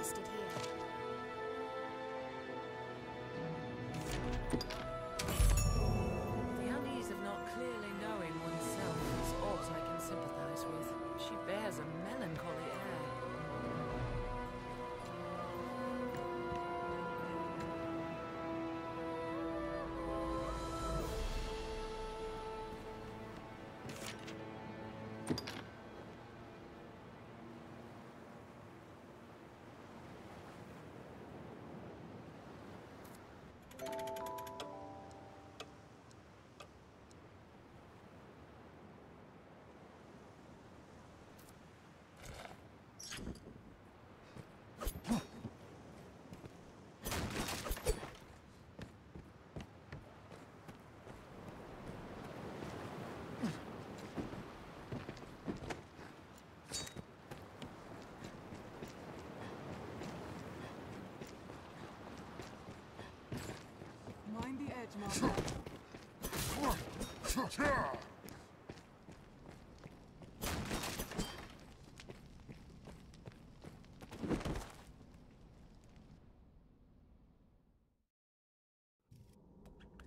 nested here.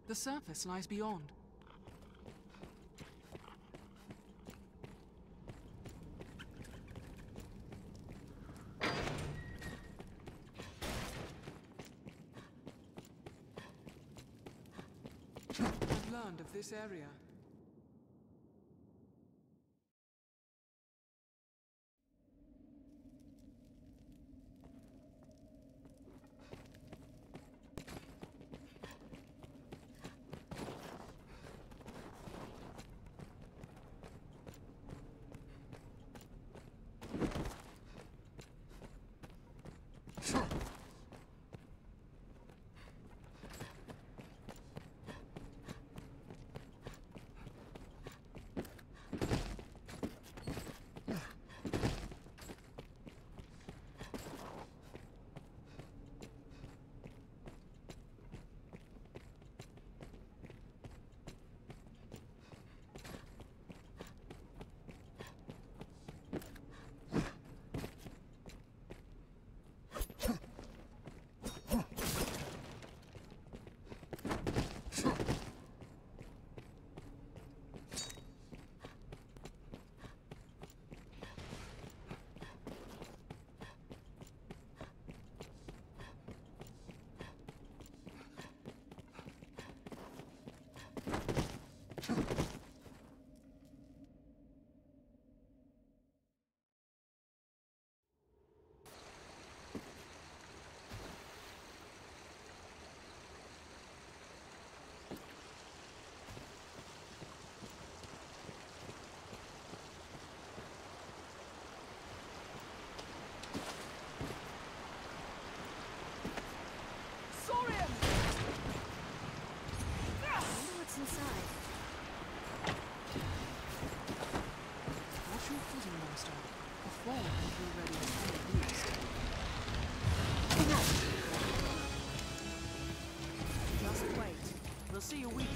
The surface lies beyond. Of this area. See your weakness.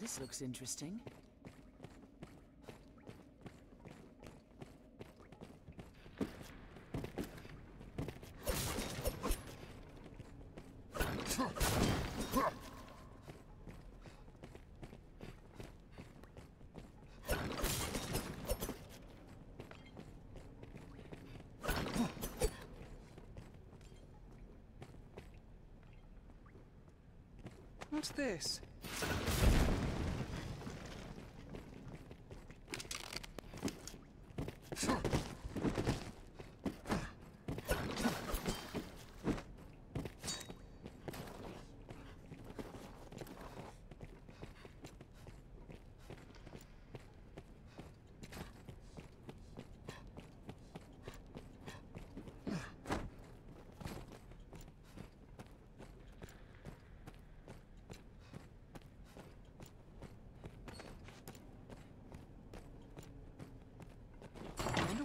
This looks interesting. What's this?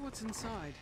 What's inside?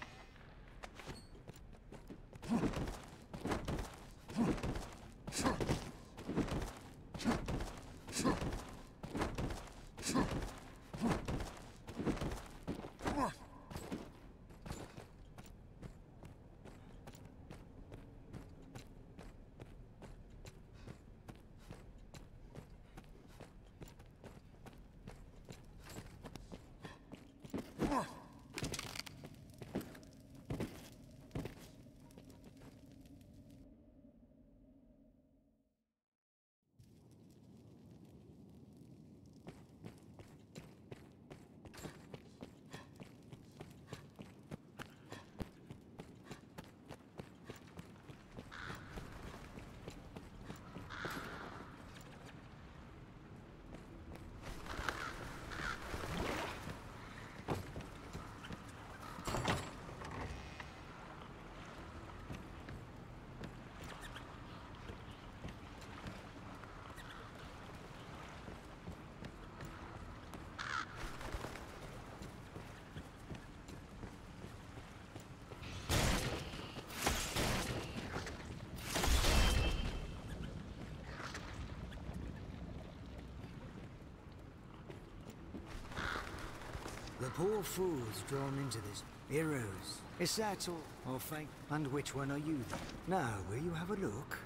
The poor fools drawn into this. Heroes. Is that all? Or fake? And which one are you then? Now, will you have a look?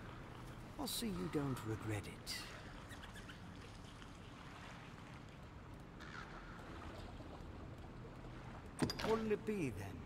I'll see you don't regret it. What'll it be then?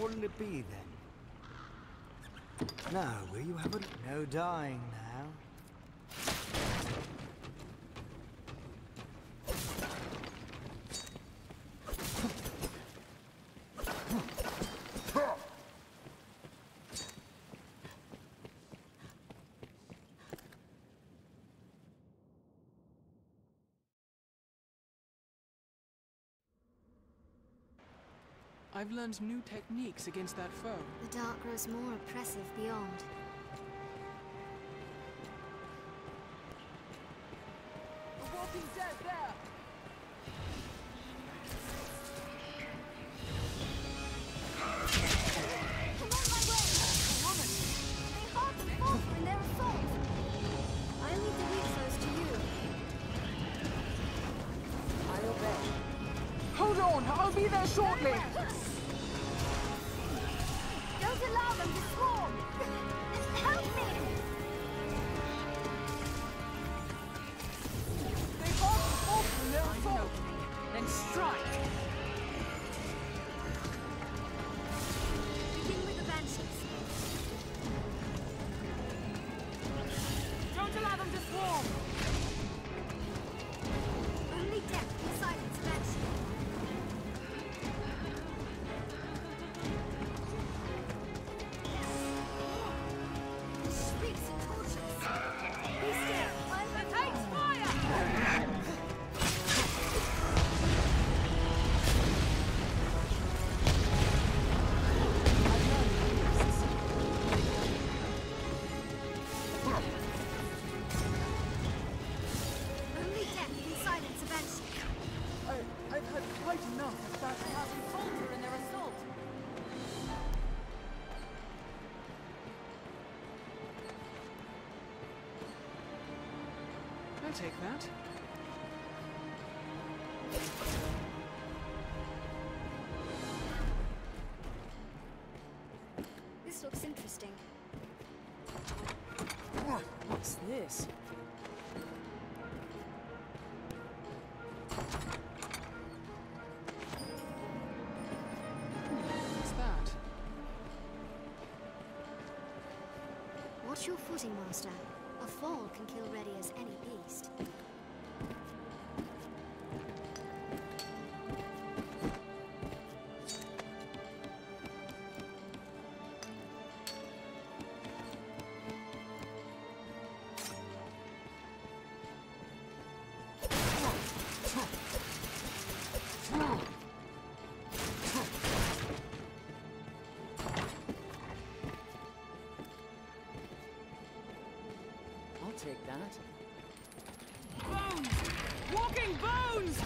What'll it be then? Now, will you have a no dying now? I've learned new techniques against that foe. The dark grows more oppressive beyond. The walking dead there! Come on my way! Woman! They hardly falter in their assault! I leave the weak foes to you. I obey. Hold on! I'll be there shortly! Don't allow them to swarm! Just help me! They hold the fort from their assault! Then strike! Begin with the banshees. Don't allow them to swarm! Only death will silence the banshee. I'll take that. This looks interesting. What's this? What's that? Watch your footing, Master. A fall can kill ready as any beast. Take that. Bones! Walking bones!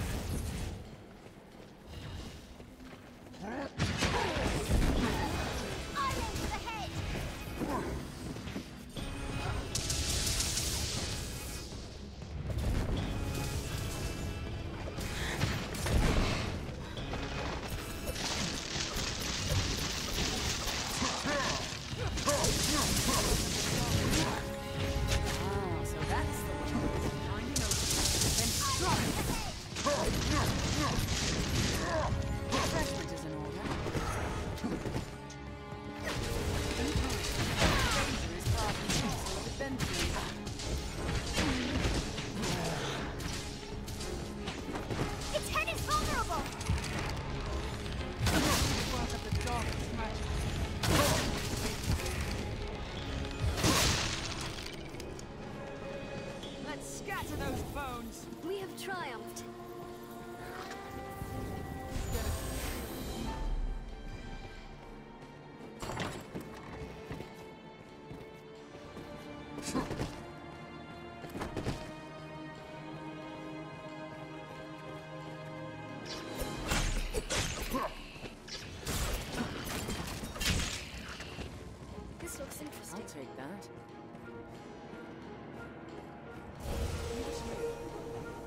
Take that.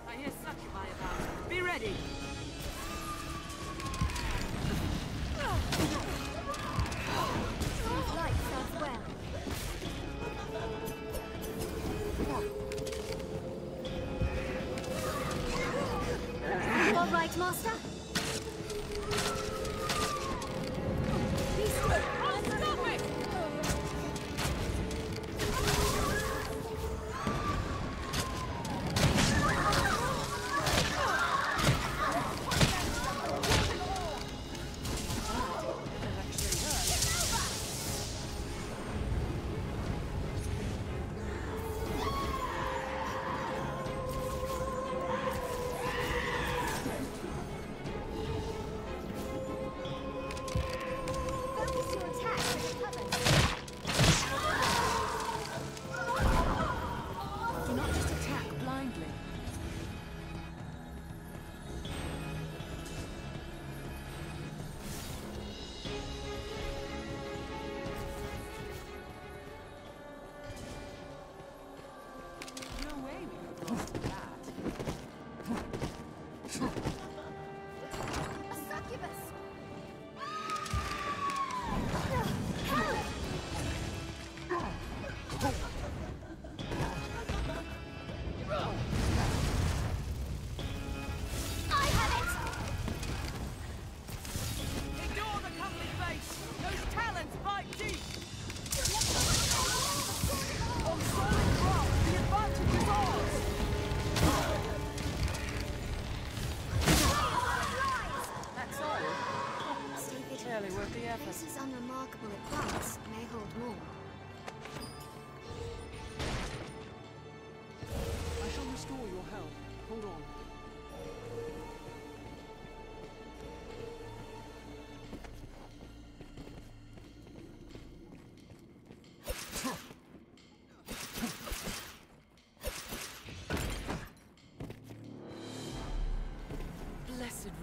I hear succubi about. Be ready. All right, Master.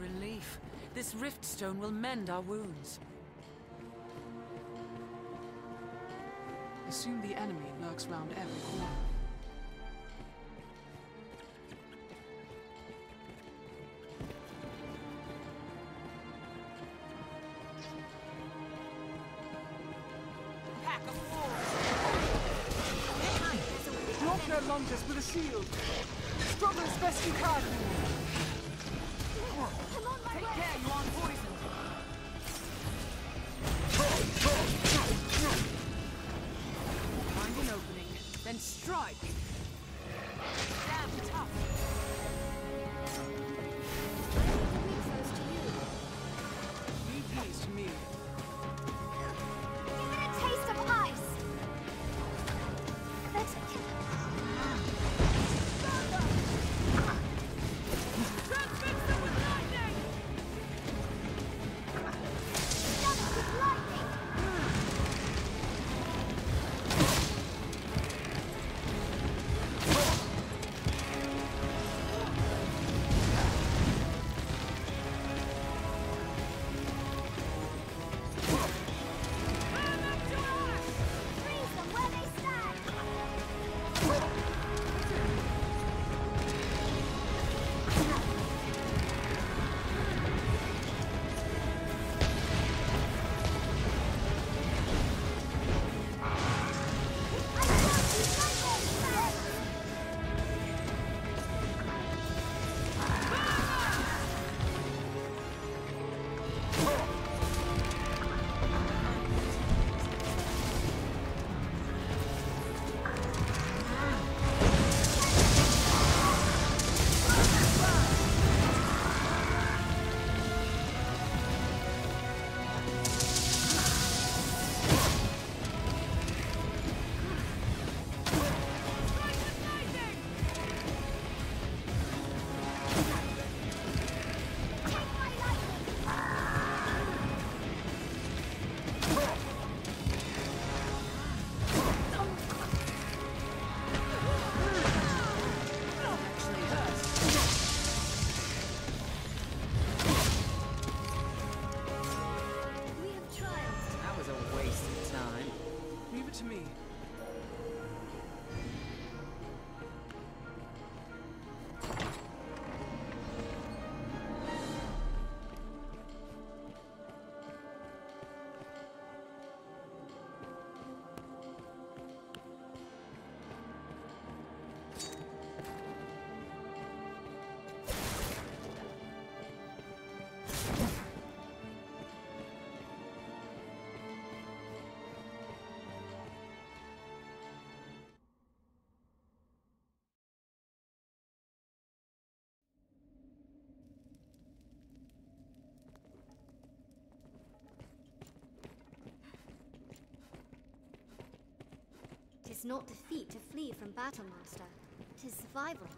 Relief. This rift stone will mend our wounds. Assume the enemy lurks round every corner. lunges with a shield. Struggle as best you can. Come on, take care, you aren't poisoned. Find an opening, then strike. Damn tough. It's not defeat to flee from Battlemaster. 'Tis survival.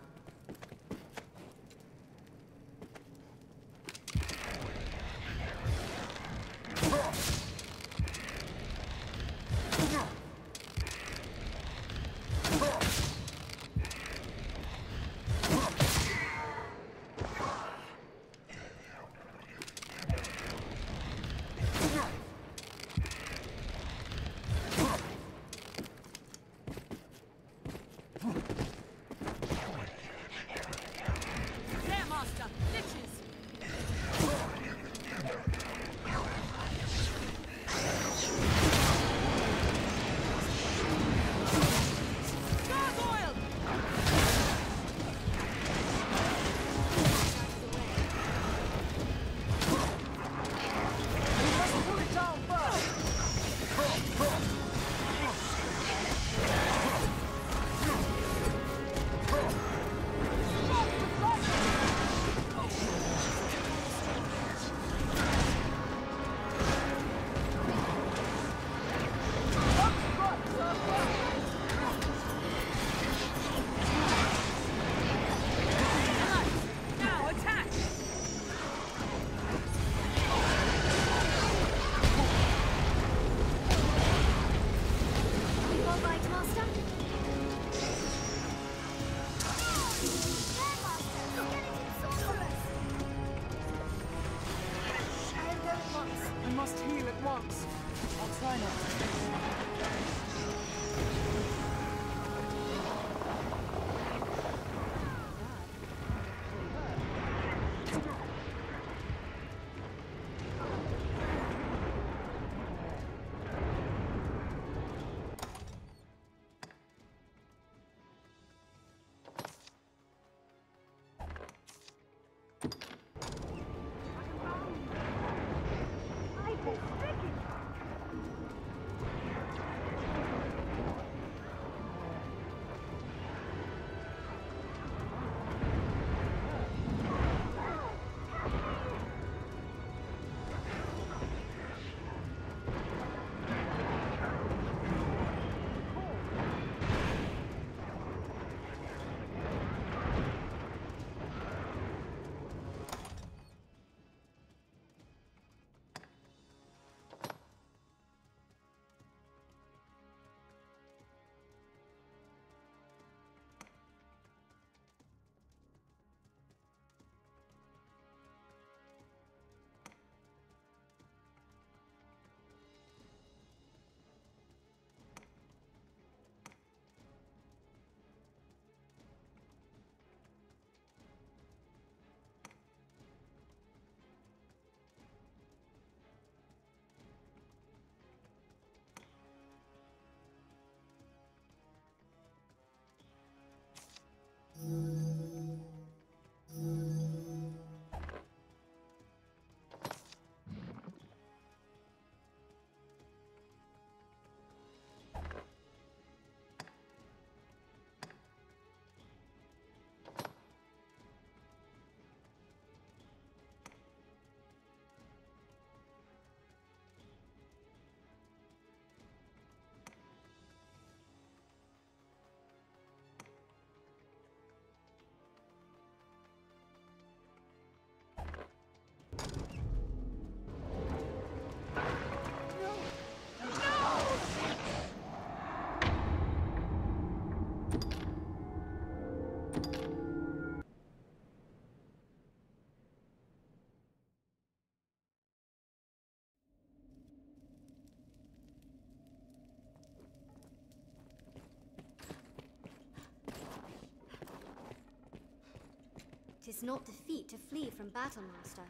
'Tis not defeat to flee from Battlemaster,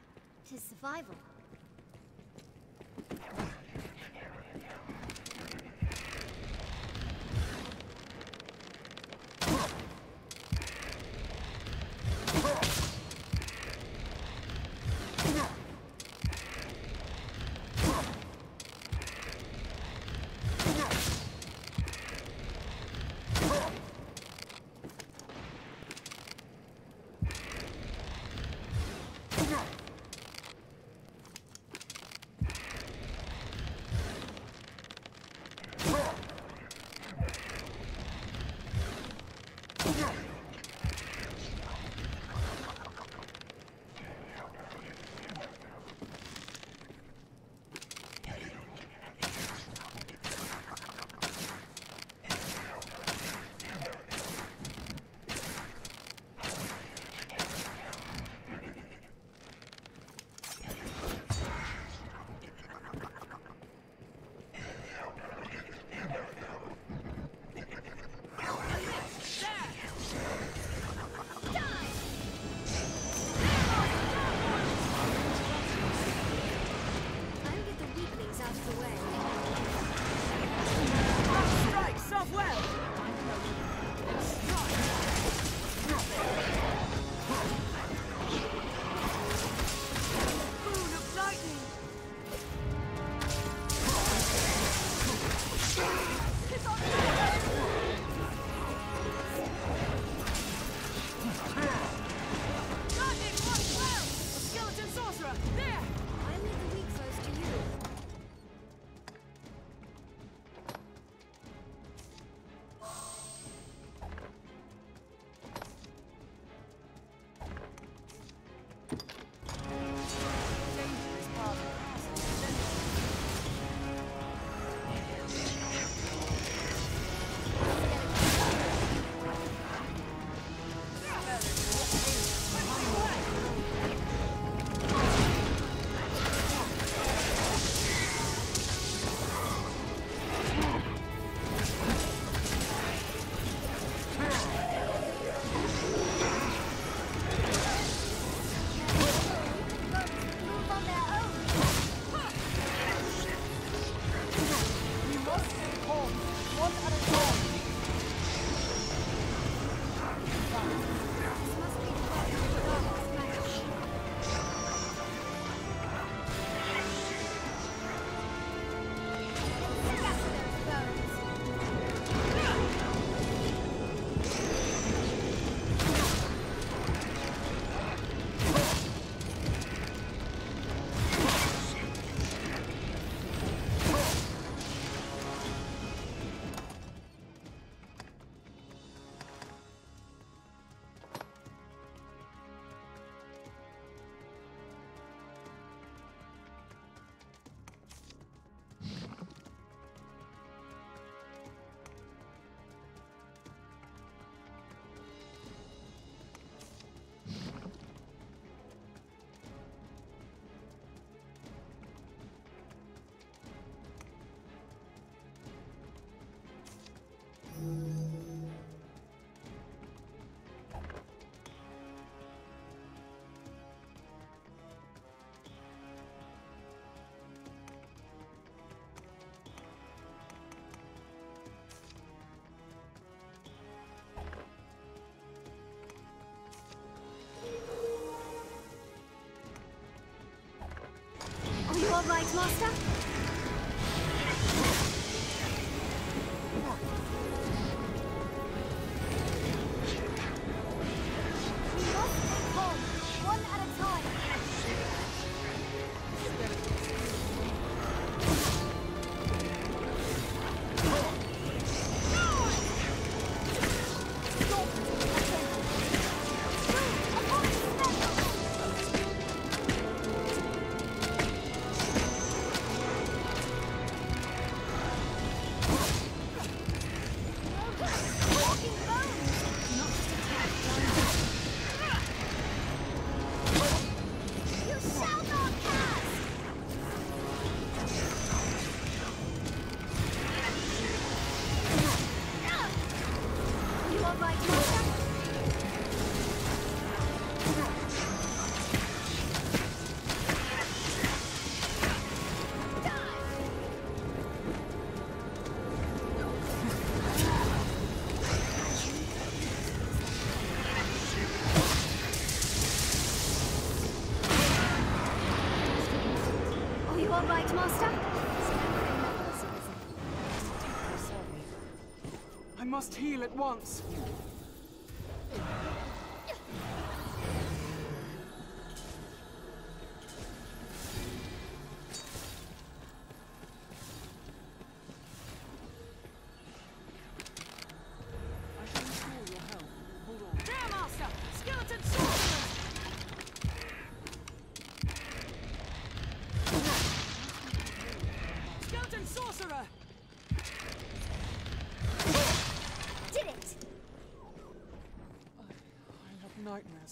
'tis survival. right, Master? I must heal at once.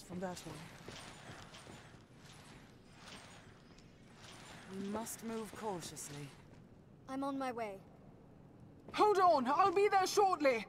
From that one. We must move cautiously. I'm on my way. Hold on! I'll be there shortly!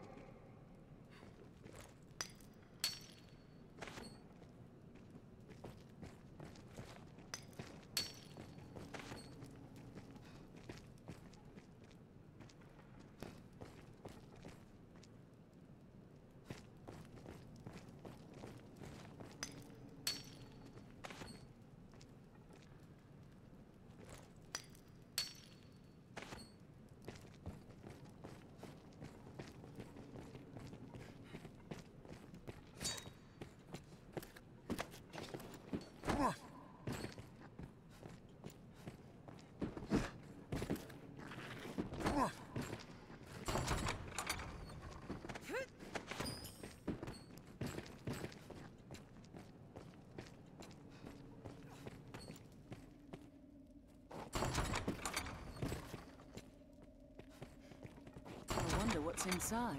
What's inside?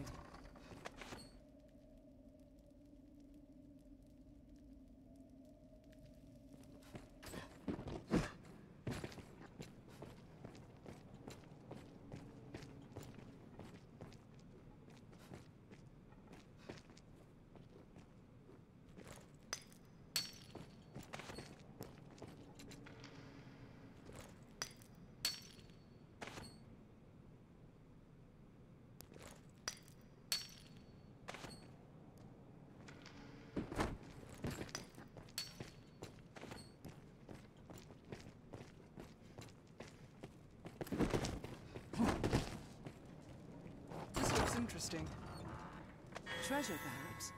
Interesting. Treasure, perhaps?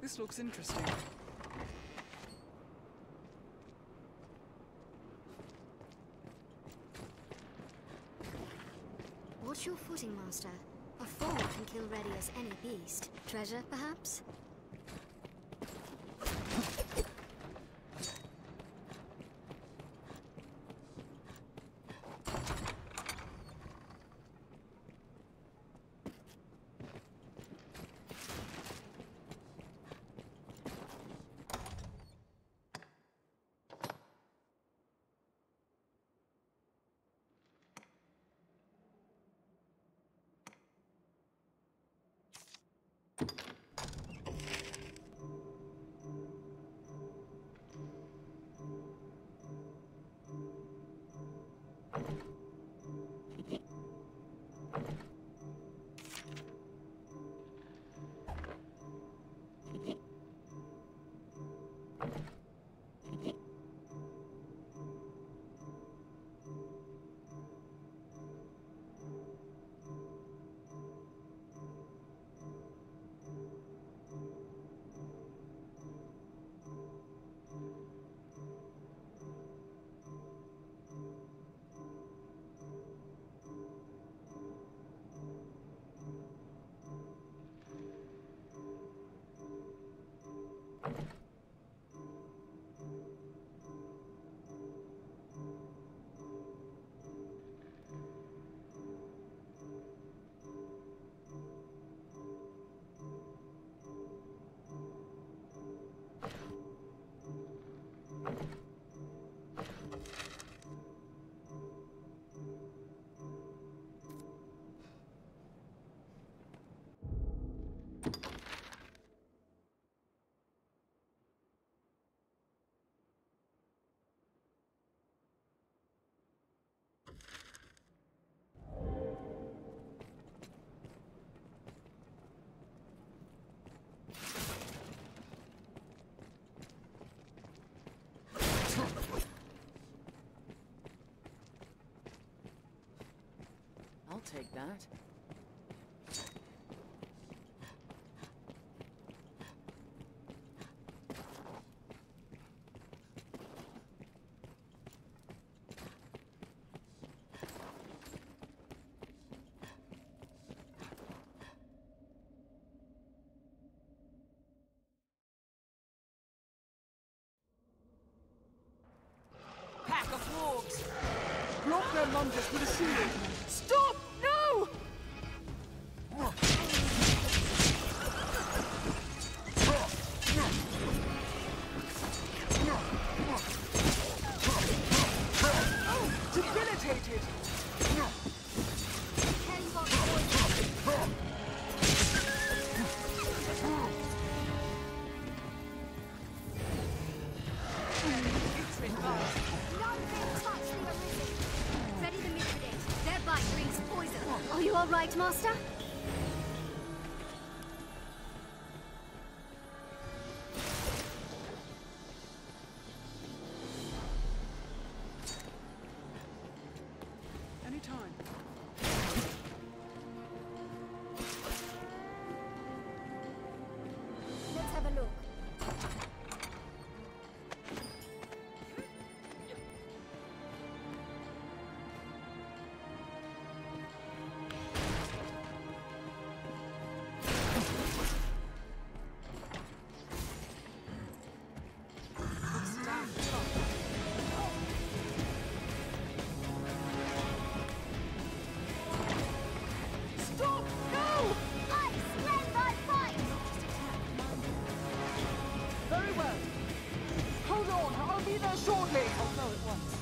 This looks interesting. What's your footing, Master? A foal can kill ready as any beast. Treasure, perhaps? I'll take that. Stop! No! Oh, debilitated! All right, Master? Anytime. Let's have a look. Shortly! I'll go at once.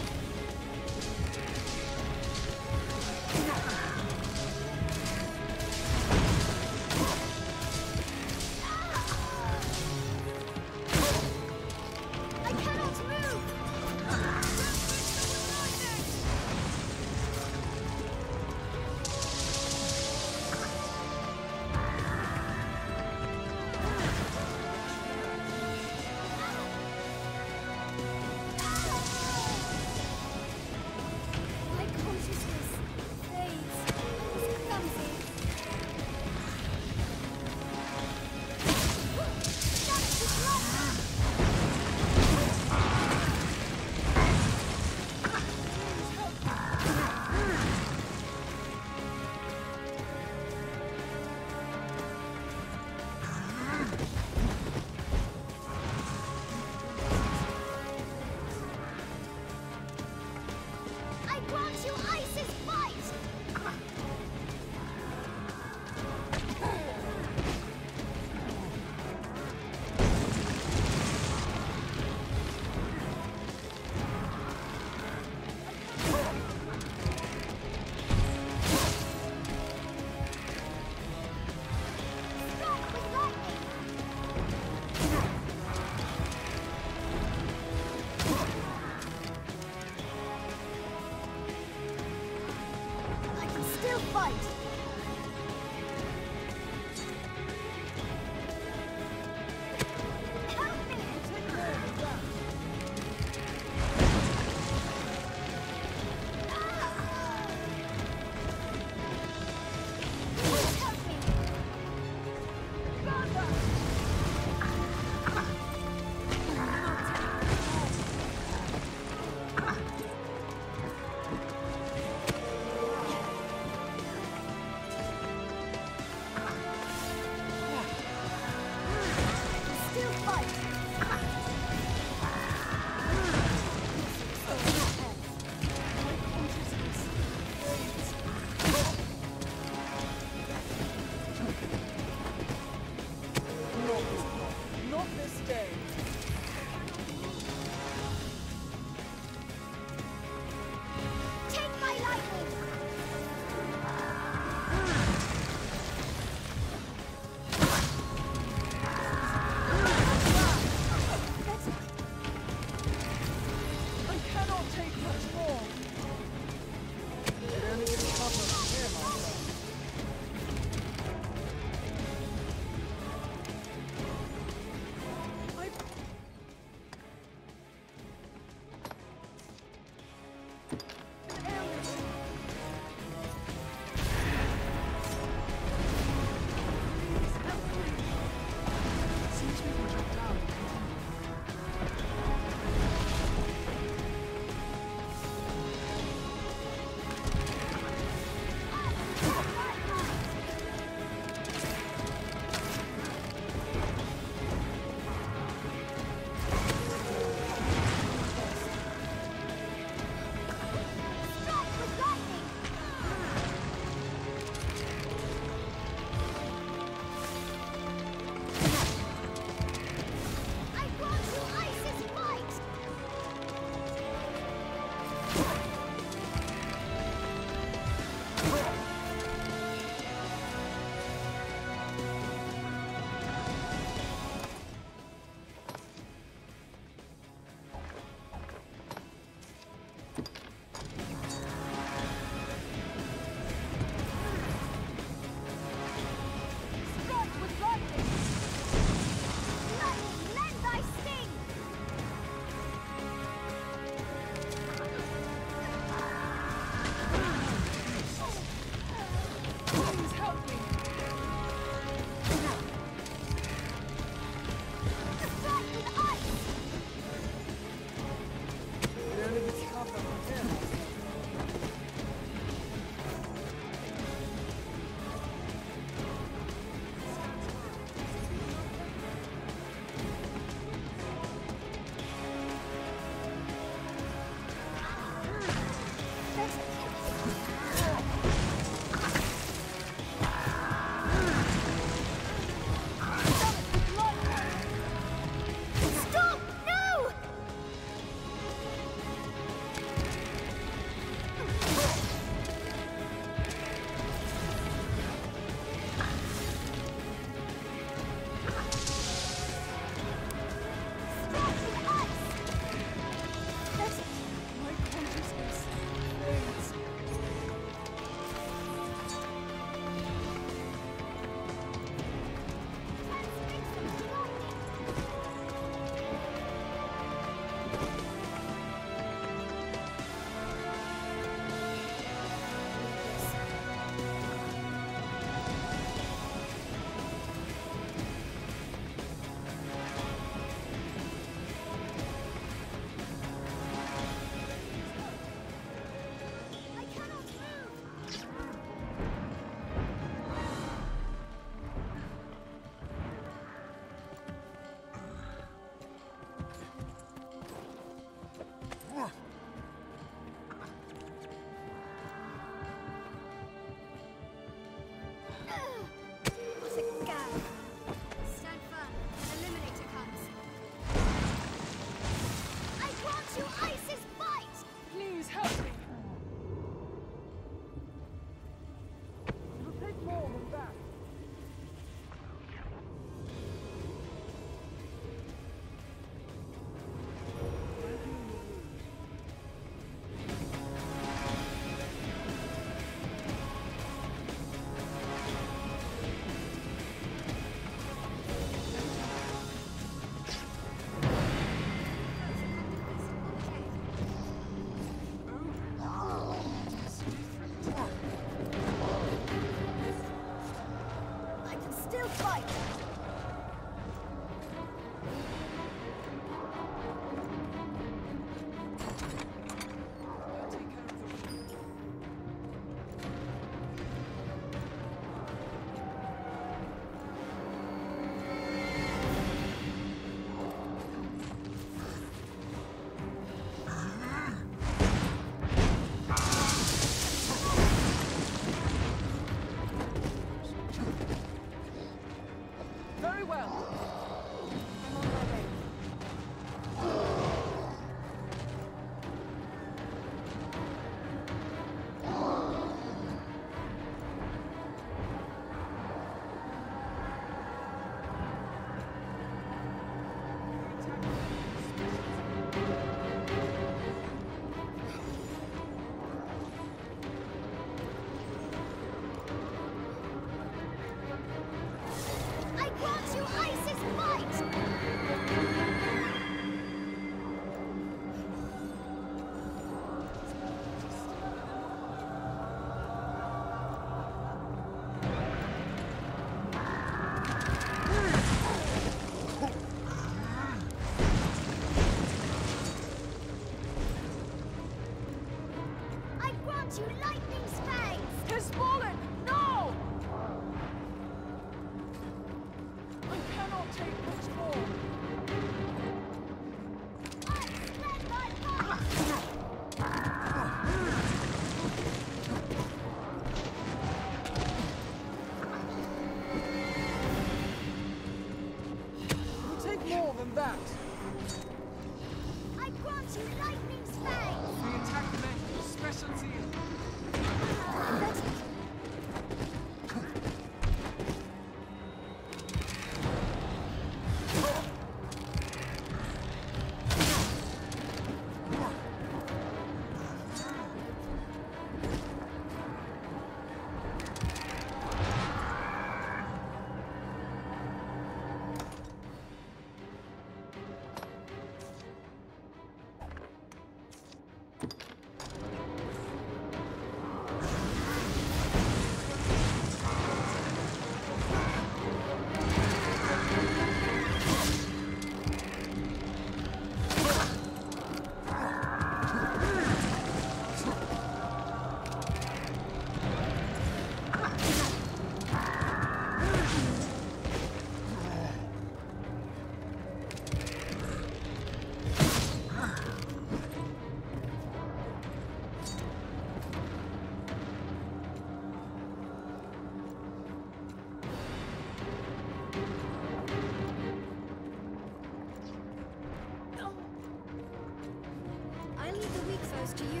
goes to you.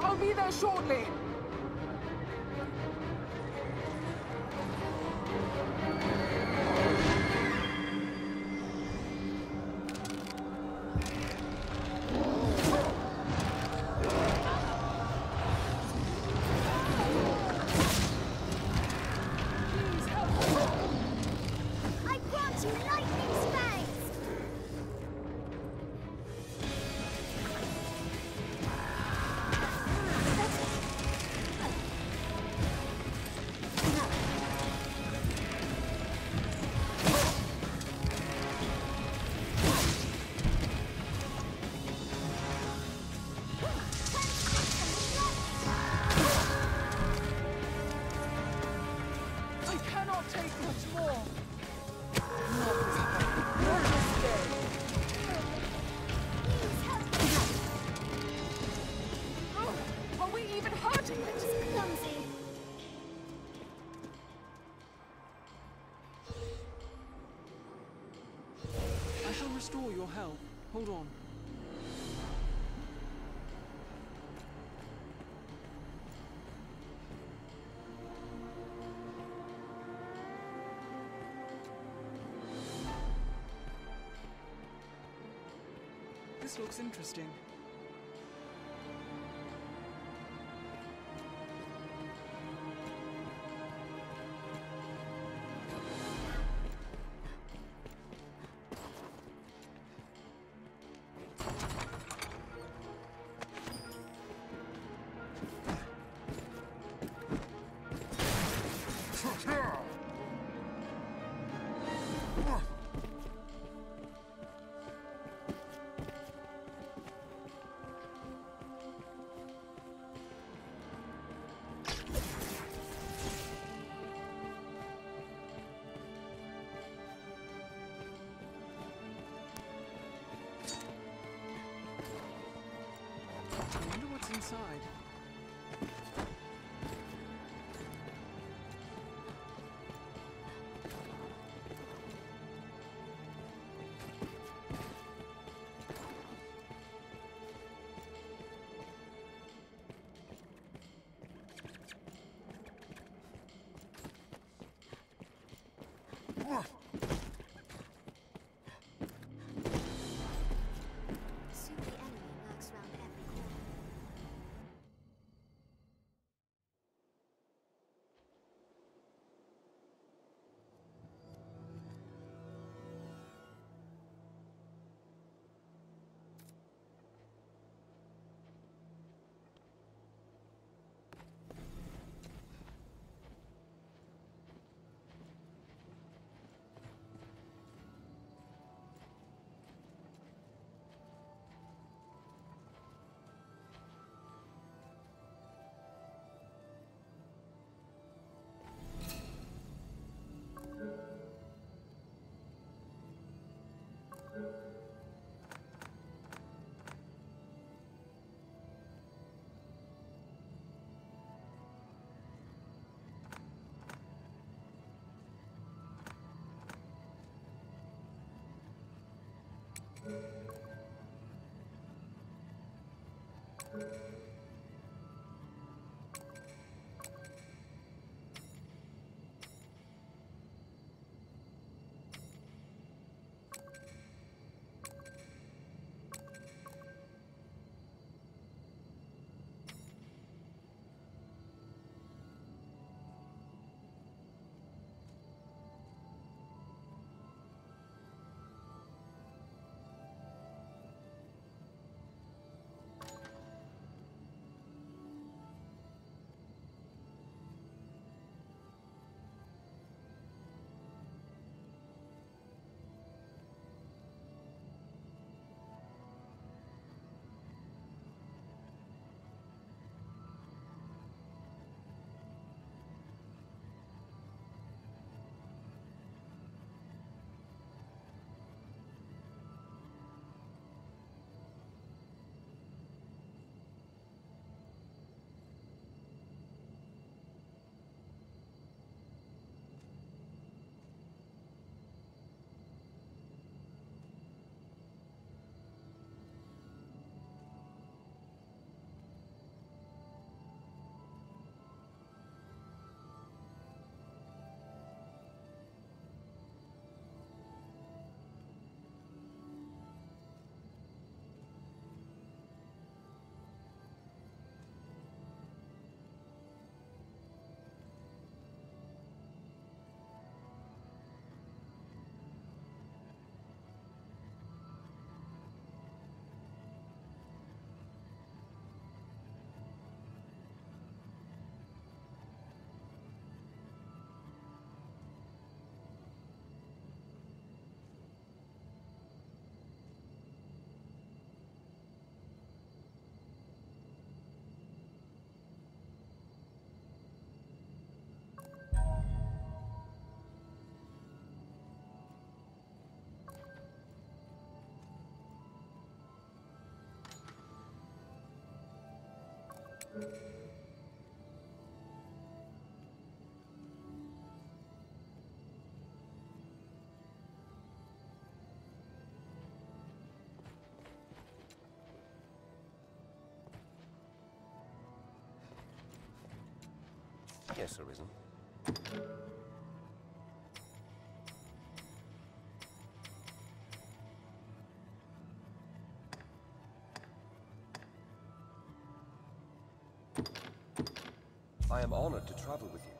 I'll be there shortly. Restore your health. Hold on. This looks interesting. Inside. Yes, Arisen. I am honored to travel with you.